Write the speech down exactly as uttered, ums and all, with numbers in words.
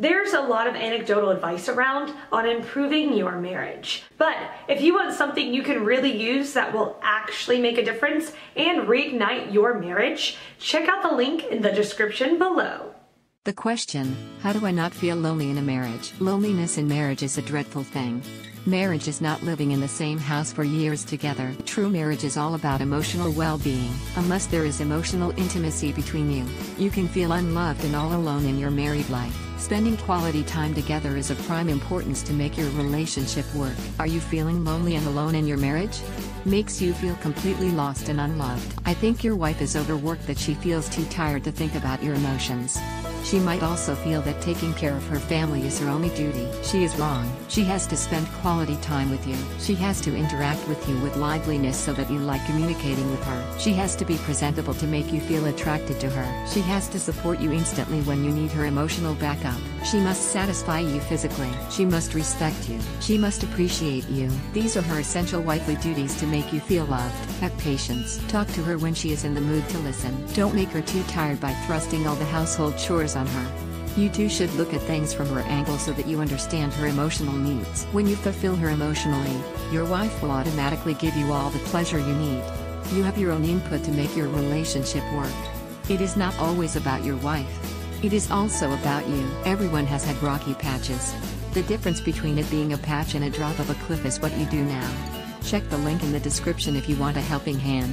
There's a lot of anecdotal advice around on improving your marriage, but if you want something you can really use that will actually make a difference and reignite your marriage, check out the link in the description below. The question, how do I not feel lonely in a marriage? Loneliness in marriage is a dreadful thing. Marriage is not living in the same house for years together. True marriage is all about emotional well-being. Unless there is emotional intimacy between you, you can feel unloved and all alone in your married life. Spending quality time together is of prime importance to make your relationship work. Are you feeling lonely and alone in your marriage? Makes you feel completely lost and unloved. I think your wife is overworked, that she feels too tired to think about your emotions. She might also feel that taking care of her family is her only duty. She is wrong. She has to spend quality time with you. She has to interact with you with liveliness so that you like communicating with her. She has to be presentable to make you feel attracted to her. She has to support you instantly when you need her emotional backup. She must satisfy you physically. She must respect you. She must appreciate you. These are her essential wifely duties to make you feel loved. Have patience. Talk to her when she is in the mood to listen. Don't make her too tired by thrusting all the household chores on her. You too should look at things from her angle so that you understand her emotional needs. When you fulfill her emotionally, your wife will automatically give you all the pleasure you need. You have your own input to make your relationship work. It is not always about your wife. It is also about you. Everyone has had rocky patches. The difference between it being a patch and a drop of a cliff is what you do now. Check the link in the description if you want a helping hand.